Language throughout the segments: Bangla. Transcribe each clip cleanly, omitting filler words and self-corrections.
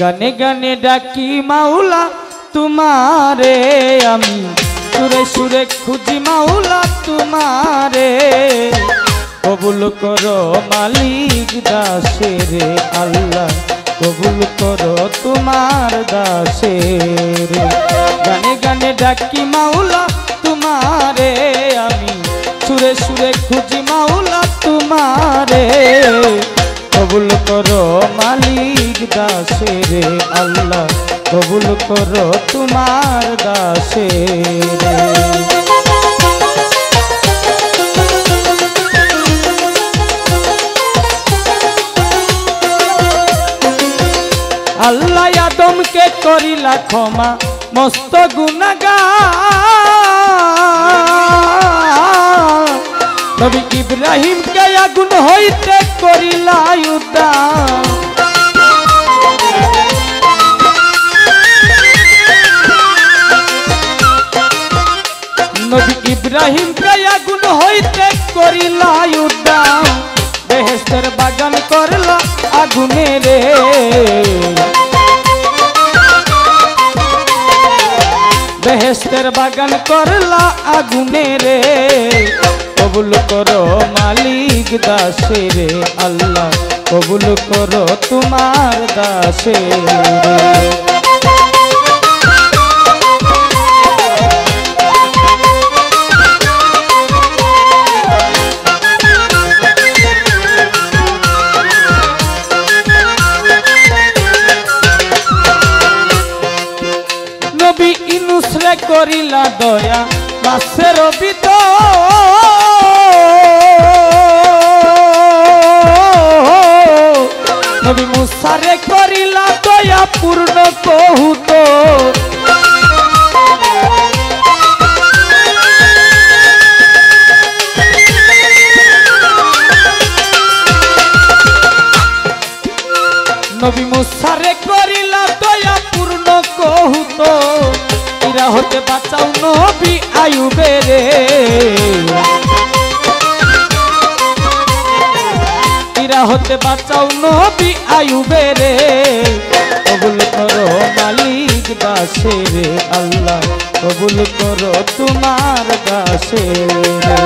गने गने डाकी माउला तुम्हारे आमी सुरे सुरे खुजी माउला तुम्हारे कबूल करो मालिक दासेरे अल्लाह कबूल करो तुम्हार दासेरे गने गने डाकी माउला तुम्हारे आमी सुरे सुरे खुजी माउला तुम्हारे कबूल करो मालिक दासे रे अल्लाह कबूल करो तुम्हार दासे रे अल्लाह आदम के करिला क्षमा मस्त गुनगान नबी इब्राहिम के आगुन होइते करिला उद्धार नबी इब्राहिम के आगुन होइते करिला उद्धार बेहेश्वर बागान करला आगुने रे बेहेश्वर बागान करला आगुने रे कबूल करो मालिक दासे रे अल्लाह कबूल करो तुम्हार दासे रे नबी इनुस रे करिला दया मासे रबी तो नबी मुसारे करिला दया पूर्ण कहुतो नबी मुसारे करिला दया पूर्ण कहुतो इरा होते बाचाओ नबी आयुबे रे होते बाचाओ नबी आयुबे रे कबूल करो मालिक दासे रे अल्लाह कबूल करो तुम्हार दासे रे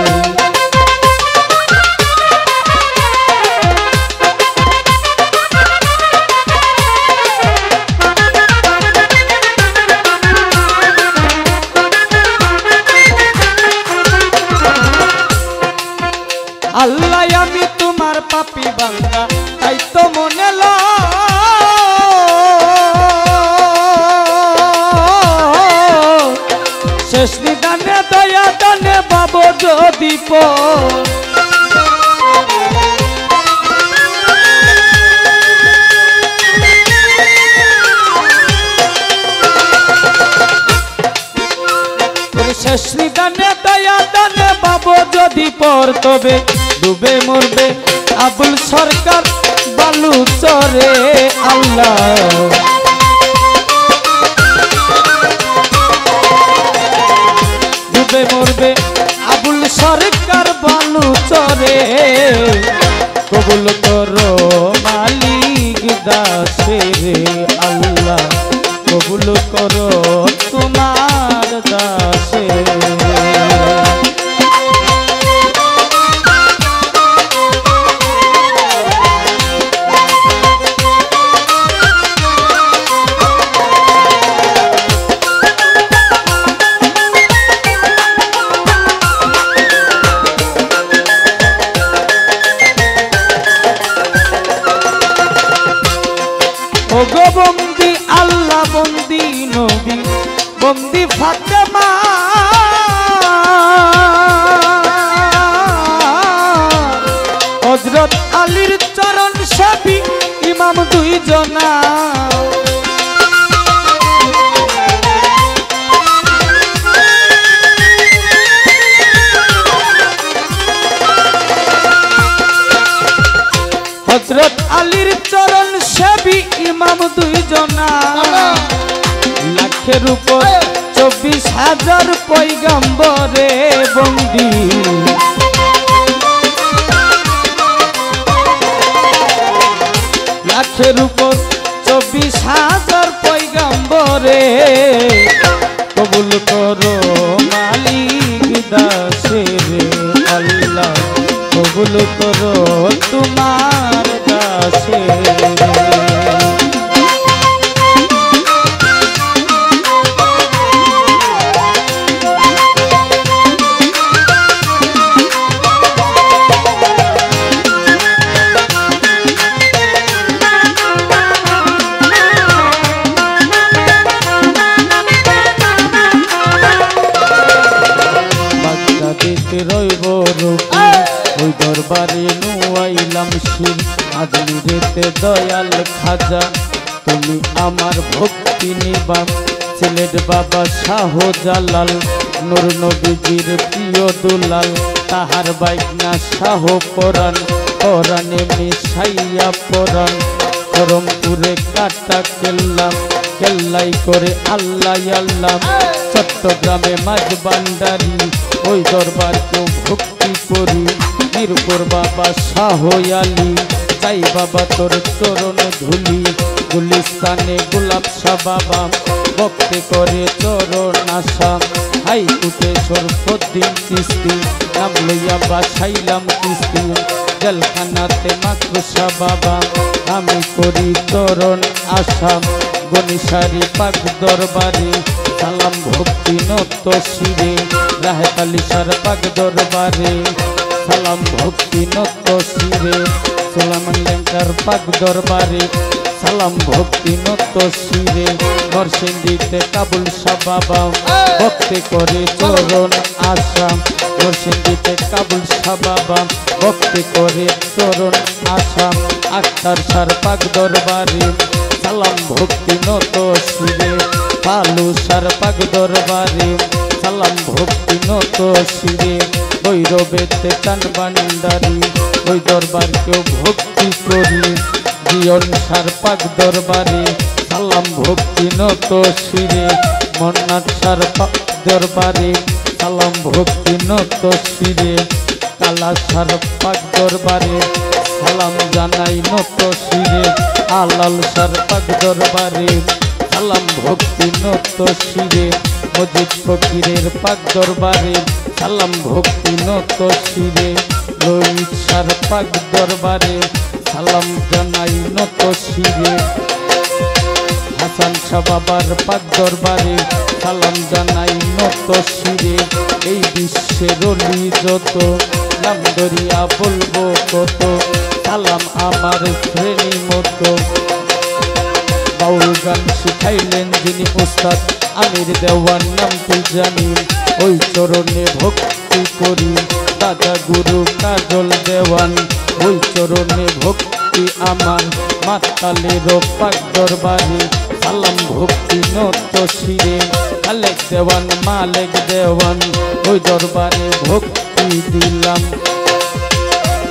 अल्लाह आमी तुम्हार पापी बंदा ताई तो मने शेष निदाने दया दाने बाबो जदि शेष निदाने दया दाने बाबो जदि पर तबे डूबे मरबे आबुल सरकार बालू चरे अल्लाह डूबे मरबे आबुल सरकार बालू चरे कबूल करो मालिक दासे रे अल्लाह कबूल करो तुम्हार दासे बंदी फातिमा যোজনা হযরত আলীর চরণ সেবী ইমাম দুইজনা লাখের উপর 24,000 পয়গম্বরে বন্দী লাখের উপর 24,000 পয়গম্বরে কবুল করো মালিক দাসের আল্লাহ কবুল করো তোমার দাসের দরবারে নুয়াইলাম শির আদলি রেতে দয়াল খাজা তুমি আমার ভক্তি নিবা ছেলের বাবা শাহ জালাল নূর নবীজির প্রিয় দুলাল তাহার বাইকনা শাহ পরাণ পরাণে মিশাইয়া পরাণ করমপুরে কাটা কেল্লা কেল্লাই করে আল্লাহ আল্লাহ চট্টগ্রামে মাঝ বান্ডারি ওই দরবার কেউ ভক্তি করি মিরপুর বাবা শাহ আলী তাই বাবা তোর চরণ ধুলি গুলিস্তানে গোলাপ শাহ বাবা ভক্তি করে চরণ আশা হাই উঠে সরফদ্দিন চিস্তি নাম লইয়া বাসাইলাম কিস্তি জেলখানাতে মাকড়সা বাবা আমি করি চরণ আশা গনিসারি পাক দরবারে সালাম ভক্তি নত শিরে রাহেত আলী সার পাক দরবারে সালাম ভক্তি নত শিরে সোলামন লেঙ্কার পাক দরবারে সালাম ভক্তি নত শিরে নরসিংদীতে কাবুল শাহ বাবা ভক্তি করে চরণ আশা নরসিংদীতে কাবুল শাহ বাবা ভক্তি করে চরণ আশা আক্তার সার পাক দরবারে সালাম ভক্তি নত শিরে পালু সার পাক দরবারে সালাম ভক্তি নত শিরে ভৈরবেতে টান বান্ডারি ওই দরবারকেও ভক্তি করি জীবন সার পাক দরবারে সালাম ভক্তি নত শিরে মন্নাথ সার পাক দরবারে সালাম ভক্তি নত শিরে কালা সার পাক দরবারে সালাম জানাই নত শিরে আলাল সার পাক দরবারে সালাম ভক্তি নত শিরে মজিদ ফকিরের পাক দরবারে সালাম ভক্তি নত শিরে রোহিত সার পাক দরবারে সালাম জানাই নত শিরে হাসান শাহ বাবার পাক দরবারে সালাম জানাই নত শিরে এই বিশ্বের অলি যত নাম ধরিয়া বলবো কত সালাম আমার শ্রেণী মতো বাউল গান শিখাইলেন যিনি উস্তাদ আমির দেওয়ান নাম তুই জানি ওই চরণে ভক্তি করি দাদা গুরু কাজল দেওয়ান ওই চরণে ভক্তি আমার মাতালেরও পাক দরবারে সালাম ভক্তি নত শিরে মালেক দেওয়ান মালেক দেওয়ান ওই দরবারে ভক্তি দিলাম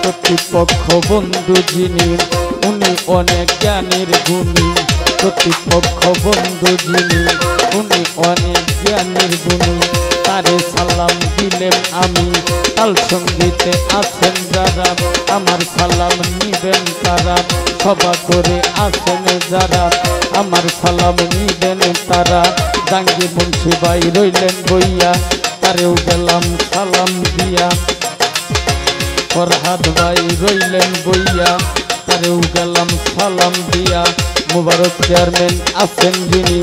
প্রতিপক্ষ বন্ধু যিনি উনি অনেক জ্ঞানের গুণী প্রতিপক্ষ বন্ধু যিনি উনি অনেক জ্ঞানের গুণী তারে সালাম দিলেন আমি তাল সঙ্গীতে আছেন যারা আমার সালাম নিবেন তারা সভা করে আছেন যারা আমার সালাম নিবেন তারা জাঙ্গি মুন্সি ভাই রইলেন বইয়া তারেও গেলাম সালাম দিয়া ফরহাদ ভাই রইলেন বইয়া তারেও গেলাম সালাম দিয়া মুবারক চেয়ারম্যান আছেন যিনি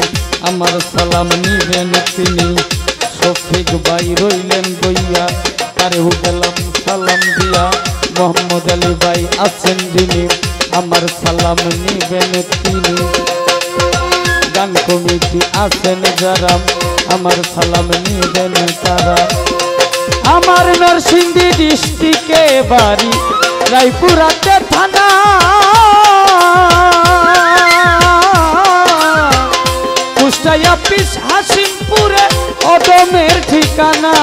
আমার সালাম নিবেন তিনি শফিক ভাই রইলেন বইয়া তারেও গেলাম সালাম দিয়া মোহাম্মদ আলী ভাই আছেন যিনি আমার সালাম নিবেন তিনি গান কমিটি আছেন যারা আমার সালাম নিবেন তারা আমার নরসিংদী ডিস্ট্রিক্টে বাড়ি রায়পুরাতে থানা ব্যবসায়ী পিস হাসিমপুরে অদমের ঠিকানা।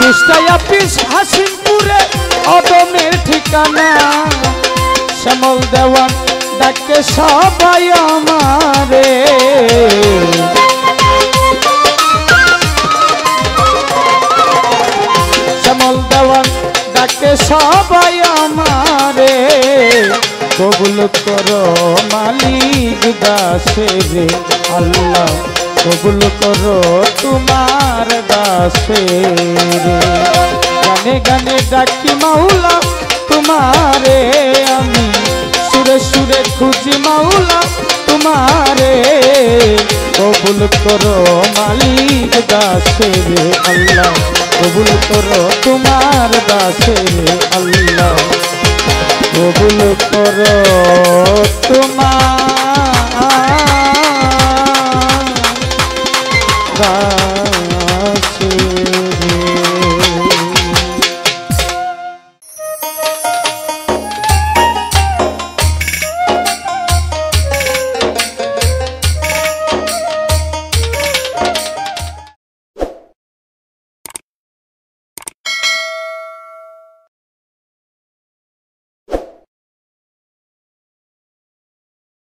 ব্যবসায়ী পিস হাসিমপুরে অদমের ঠিকানা, শ্যামল দেওয়ান ডাকে সবাই আমারে। শ্যামল দেওয়ান ডাকে সবাই আমারে, কবুল করো মালিক দাসেরে আল্লাহ, কবুল করো তোমার দাসেরে। গানে গানে ডাকি মাওলা তোমারে, আমি সুরে সুরে খুঁজি মাওলা তোমারে। কবুল করো মালিক দাসেরে আল্লাহ, কবুল করো তোমার দাসেরে আল্লাহ, কবুল করো তোমার দাস।